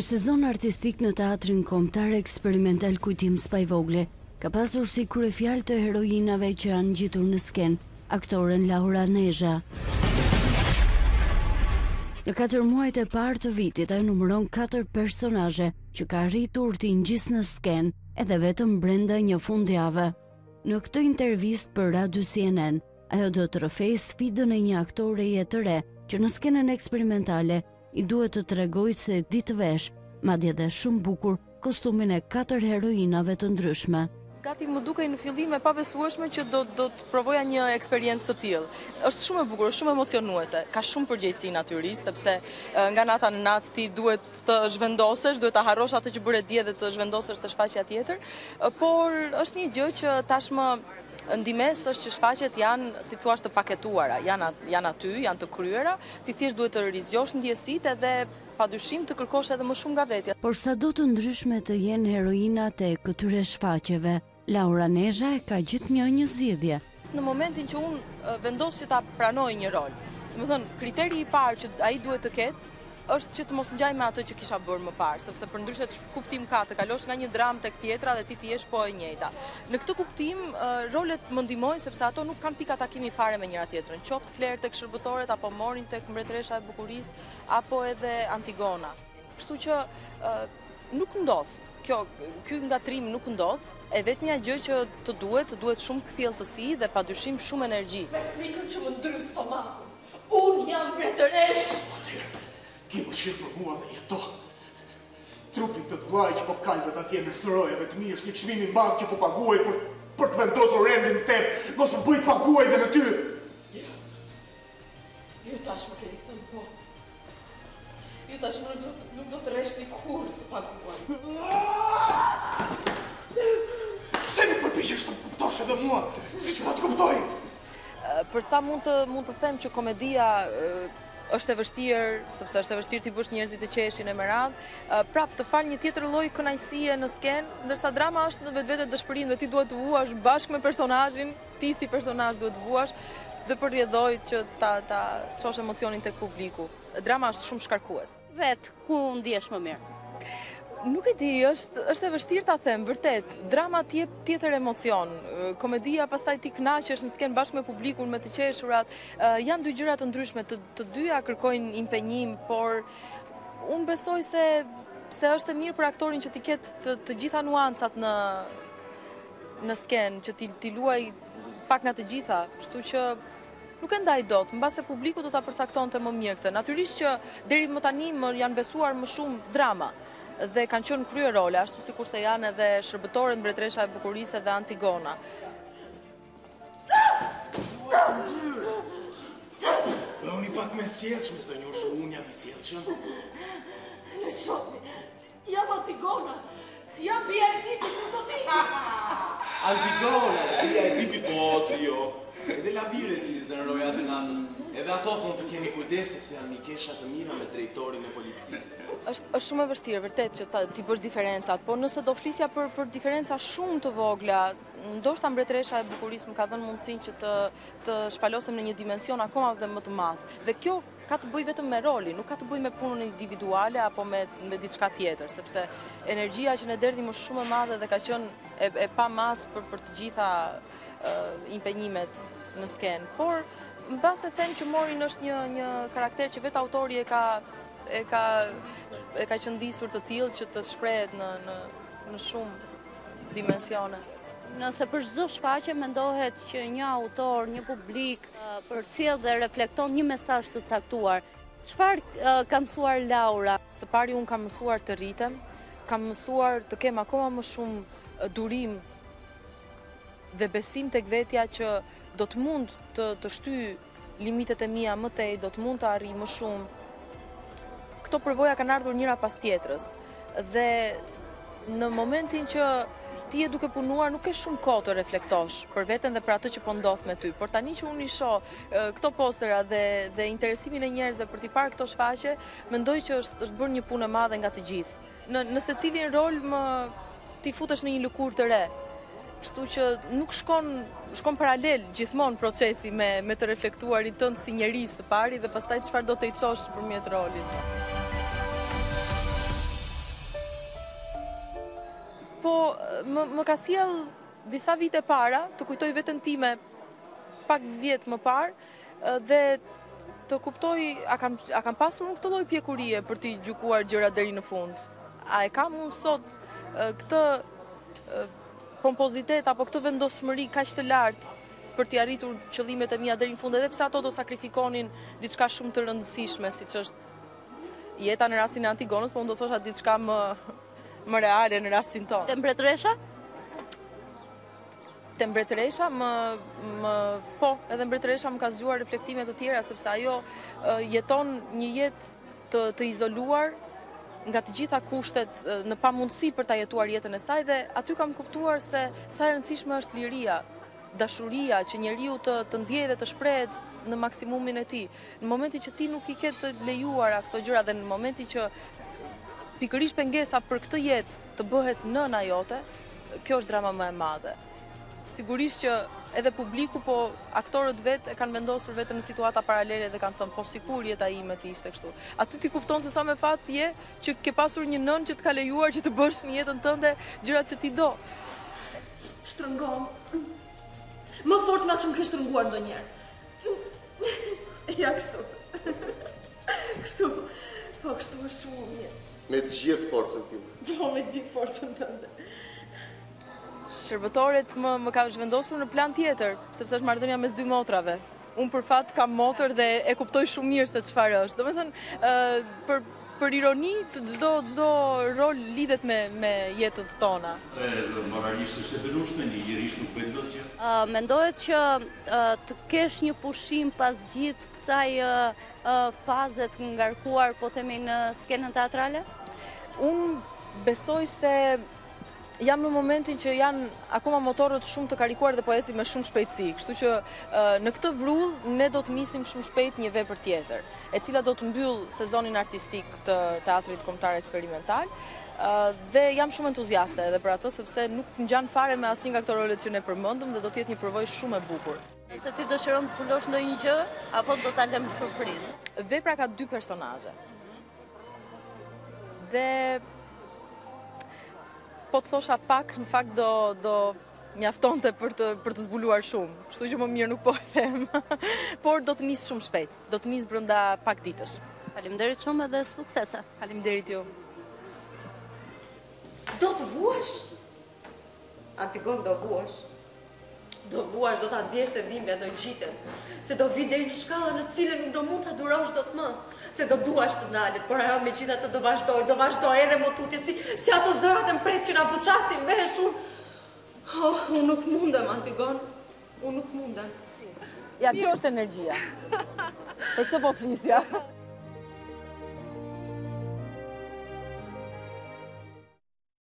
Ky sezon artistik në teatrin kombëtar eksperimental Kujtim Spahivogli ka pasur si kryefjalë të heroinave që janë ngjitur në skenë, aktoren Laura Nezha. Në 4 muajt e parë të vitit ai numëron 4 personazhe që ka arritur të ngjisë në skenë edhe vetëm brenda një fundjave. Në këtë intervistë për Radio CNN, ajo do të rrëfejë sfidën e një aktoreje të re që në skenën eksperimentale i duhet të tregoj se ditë vesh, madje edhe shumë bukur, kostumin e 4 heroinave të ndryshme. Gati më dukej në fillim e pabesueshme që do të provoja një eksperiencë të tillë. Është shumë e bukur, shumë emocionuese. Ka shumë përgjegjësi natyrisht, sepse nga nata në natë ti duhet të zhvendosesh, duhet ta harrosh atë që bëre dje dhe të zhvendosesh të shfaqja tjetër, por është një gjë që tashmë ndimes është që shfaqjet janë si thua të paketuara, janë aty, janë të kryera, ti thjesht duhet të rizgjosh ndjesitë dhe padyshim të kërkosh edhe më shumë nga vetja. Por sado të ndryshme të jenë heroinat e këtyre shfaqjeve, Laura Nezha e ka gjithnjë një zgjidhje. Në momentin që unë vendos që ta pranoj një rol, do të thënë kriteri i parë që ai duhet të ketë është që të mos ngjaj me atë që kisha bërë më parë, sepse përndryshe kuptim ka të kalosh nga një dramë tek tjetra dhe ti jesh po e njëjta. Në këtë kuptim, rolet më ndihmojnë sepse ato nuk kanë pika takimi fare me njëra tjetrën, qoftë Kler tek shërbëtorët apo Morin tek mbretëresha e bukurisë apo edhe Antigona. Kështu që nuk ndodh. Ky ngatrim nuk ndodh, e vetmja gjë që të duhet shumë kthjelltësi dhe padyshim shumë energji. Nikën që më ndryq stomakun. Unë jam mbretëresh. Kje më shirë për mua dhe jeto. Trupit të vlaj që po kalbet atje me sërojeve të mi është një qmimi madh që po paguaj për të vendosur rendin të tepë, mos më bëj paguaj dhe me ty. Ju tash më keni këthënë po. Ju tash më nuk do të resh një kur së paguaj. Pse nuk përpishesh të më kuptosh edhe mua, si që pa të kuptoj? Përsa mund të them që komedia është e vështirë, sepse është e vështirë t'i bësh njerëzit të qeshin e me radhë, prap të fal një tjetër lloj kënaqësie në skenë, ndërsa drama është në vetvete dëshpërinë dhe ti duhet të vuash bashkë me personazhin, ti si personazh duhet të vuash dhe përrjedhoj që ta çosh emocionin tek publiku. Drama është shumë shkarkues. Vet ku ndihesh më mirë? Nuk e di, është e vështirë ta them, vërtet. Drama ti jep tjetër emocion. Komedia pastaj ti kënaqesh në skenë bashkë me publikun, me të qeshurat. Janë dy gjëra të ndryshme, të dyja kërkojnë impenjim, por unë besoj se është e mirë për aktorin që ti ketë të gjitha nuancat në skenë, që ti luaj pak nga të gjitha, kështu që nuk e ndaj dot, mbase publiku do ta përcaktonte më mirë këtë. Natyrisht që deri më tani më janë besuar më shumë drama dhe kanë qenë krye role, ashtu si kurse janë edhe shërbëtorët, mbretëresha e bukurisë dhe Antigona. Unë i pak me sjellshme, zonjushë, unë jam i sjellshëm. Në shokni, jam Antigona, jam bia e tipi për të tipi. Antigona, bia e tipi po, si jo. Edhe lavire që i zënë roja dhe natës, edhe ato thonë të kemi kujdes, sepse janë një kesha të mira me drejtorin e policisë. Është shumë e vështirë, vërtet që ti bësh diferencat, por nëse do flisja për diferenca shumë të vogla, ndoshta mbretëresha e bukurisë më ka dhënë mundësinë që të shpalosem në një dimension akoma dhe më të madh. Dhe kjo ka të bëj vetëm me rolin, nuk ka të bëj me punën individuale apo me diçka tjetër, sepse energjia që ne derdhi më shumë e madhe dhe ka qenë e pa mas për të gjitha impenjimet në skenë, por mbase them që Morin është një karakter që vetë autori e ka qëndisur të tillë që të shprehet në shumë dimensione. Nëse për çdo shfaqje mendohet që një autor, një publik përcjell dhe reflekton një mesazh të caktuar, çfarë ka mësuar Laura? Së pari unë kam mësuar të rritem, kam mësuar të kem akoma më shumë durim dhe besim tek vetja që do të mund të shtyj limitet e mia më tej, do të mund të arrij më shumë. Këto përvoja kanë ardhur njëra pas tjetrës dhe në momentin që ti e duke punuar nuk ke shumë kohë të reflektosh për veten dhe për atë që po ndodh me ty. Por tani që unë i shoh këto postera dhe interesimin e njerëzve për t'i parë këto shfaqje, mendoj që është bërë një punë e madhe nga të gjithë. Në secilin rol ti futesh në një lëkurë të re. Kështu që nuk shkon paralel gjithmonë procesi me të reflektuarit tënd si njerëz së pari dhe pastaj çfarë do të i çosh përmjet rolit. po më ka sjell disa vite para, të kujtoj veten time pak vjet më parë dhe të kuptoj a kam pasur unë këtë lloj pjekurie për të gjykuar gjërat deri në fund. A e kam unë sot këtë pompozitet apo këtë vendosmëri kaq të lartë për të arritur qëllimet e mia deri në fund, edhe pse ato do sakrifikonin diçka shumë të rëndësishme, siç është jeta në rastin e Antigonës, por unë do thosha diçka më reale në rastin tonë. Temperatresha? Temperatresha po, edhe mbretëresha më ka zgjuar reflektime të tjera, sepse ajo jeton një jetë të izoluar nga të gjitha kushtet, në pamundësi për ta jetuar jetën e saj, dhe aty kam kuptuar se sa e rëndësishme është liria, dashuria, që njeriu të ndjejë dhe të shprehet në maksimumin e tij. Në momentin që ti nuk i ke të lejuara këto gjëra dhe në momentin që pikërisht pengesa për këtë jetë të bëhet nëna jote, kjo është drama më e madhe. Sigurisht që edhe publiku, po aktorët vetë e kanë vendosur vetëm në situata paralele dhe kanë thënë, po sikur jeta ime të ishte kështu. Aty ti kupton se sa me fat je që ke pasur një nën që të ka lejuar që të bësh në jetën tënde gjërat që ti do. Shtrëngon. Më fort nga që më ke shtrënguar ndonjëherë. Ja, kështu. Kështu. Po, kështu është shumë mirë. Me të gjithë forcën time. Po, me të gjithë forcën tënde. Shërbëtoret më ka zhvendosur në plan tjetër, sepse është marrëdhënia mes dy motrave. Unë për fat kam motër dhe e kuptoj shumë mirë se çfarë është. Domethënë, për ironi, çdo rol lidhet me jetën tona. Moralisht është e dënueshme, ligjërisht nuk bëhet dot gjë. Mendohet që të kesh një pushim pas gjithë kësaj faze të ngarkuar, po themi në skenën teatrale? Unë besoj se jam në momentin që janë akoma motorët shumë të karikuar dhe po ecim me shumë shpejtësi, kështu që në këtë vrull ne do të nisim shumë shpejt një vepër tjetër, e cila do të mbyll sezonin artistik të teatrit kombëtar eksperimental, dhe jam shumë entuziaste edhe për atë, sepse nuk ngjan fare me asnjë nga këto rolet që ne përmendëm dhe do të jetë një përvojë shumë e bukur. Nëse ti dëshiron të zbulosh ndonjë gjë apo do ta lëmë surprizë? Vepra ka dy personazhe. Dhe po të thosha pak, në fakt do mjaftonte për të zbuluar shumë, kështu që më mirë nuk po e them, por do të nis shumë shpejt, do të nis brenda pak ditësh. Faleminderit shumë edhe suksese. Faleminderit ju. Do të vuash? Antigon, do vuash. Do vuash, do ta ndjesh se dhimbja do gjiten, se do vi deri në shkallën në cilën nuk do mund ta durosh dot më, se do duash të dalet, por ajo megjithatë do vazhdoj edhe më tutje si ato zërat e mpret që na buçasin vesh unë. Oh, unë nuk mundem Antigon, unë nuk mundem. Ja, kjo është energjia. Për këtë po flisja.